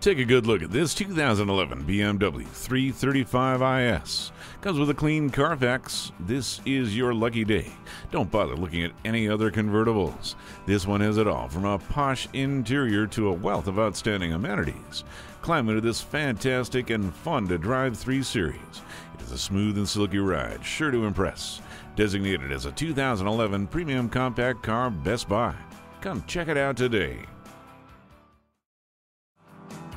Take a good look at this 2011 BMW 335is. Comes with a clean Carfax. This is your lucky day. Don't bother looking at any other convertibles. This one has it all, from a posh interior to a wealth of outstanding amenities. Climb into this fantastic and fun-to-drive 3 Series. It is a smooth and silky ride, sure to impress. Designated as a 2011 Premium Compact Car Best Buy. Come check it out today.